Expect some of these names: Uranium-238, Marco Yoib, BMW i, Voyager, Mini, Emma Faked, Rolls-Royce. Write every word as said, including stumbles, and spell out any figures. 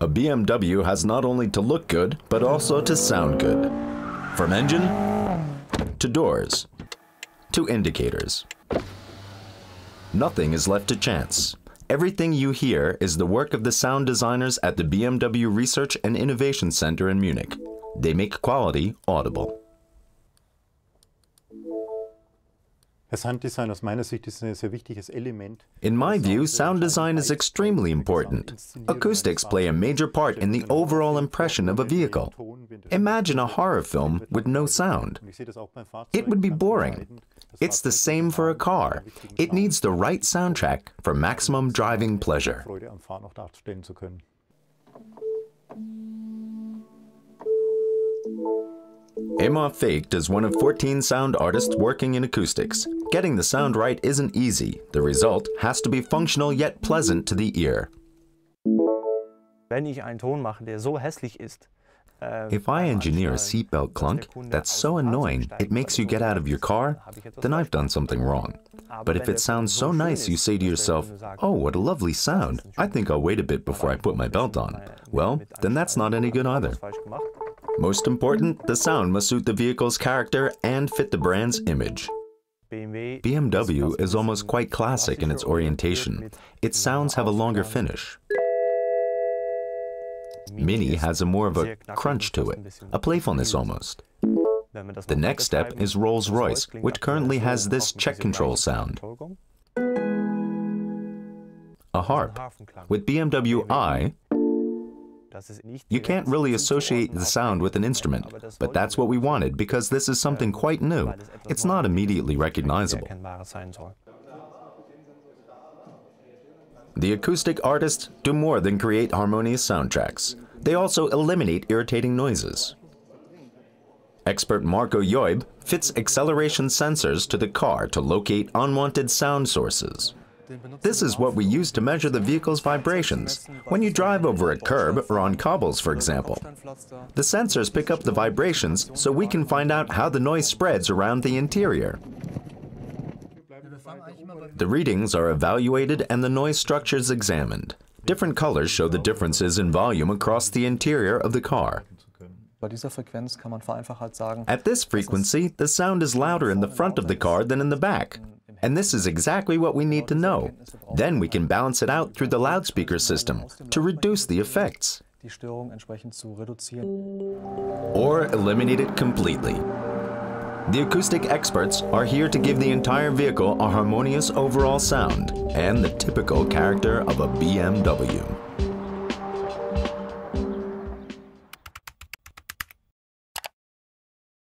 A B M W has not only to look good, but also to sound good. From engine, to doors, to indicators. Nothing is left to chance. Everything you hear is the work of the sound designers at the B M W Research and Innovation Center in Munich. They make quality audible. In my view, sound design is extremely important. Acoustics play a major part in the overall impression of a vehicle. Imagine a horror film with no sound. It would be boring. It's the same for a car. It needs the right soundtrack for maximum driving pleasure. Emma Faked is one of fourteen sound artists working in acoustics. Getting the sound right isn't easy. The result has to be functional yet pleasant to the ear. If I engineer a seatbelt clunk that's so annoying it makes you get out of your car, then I've done something wrong. But if it sounds so nice you say to yourself, oh, what a lovely sound, I think I'll wait a bit before I put my belt on. Well, then that's not any good either. Most important, the sound must suit the vehicle's character and fit the brand's image. B M W is almost quite classic in its orientation. Its sounds have a longer finish. Mini has a more of a crunch to it, a playfulness almost. The next step is Rolls-Royce, which currently has this check control sound. A harp. With B M W i, you can't really associate the sound with an instrument, but that's what we wanted because this is something quite new. It's not immediately recognizable. The acoustic artists do more than create harmonious soundtracks. They also eliminate irritating noises. Expert Marco Yoib fits acceleration sensors to the car to locate unwanted sound sources. This is what we use to measure the vehicle's vibrations. When you drive over a curb or on cobbles, for example, the sensors pick up the vibrations so we can find out how the noise spreads around the interior. The readings are evaluated and the noise structures examined. Different colors show the differences in volume across the interior of the car. At this frequency, the sound is louder in the front of the car than in the back. And this is exactly what we need to know. Then we can balance it out through the loudspeaker system to reduce the effects. Or eliminate it completely. The acoustic experts are here to give the entire vehicle a harmonious overall sound and the typical character of a B M W.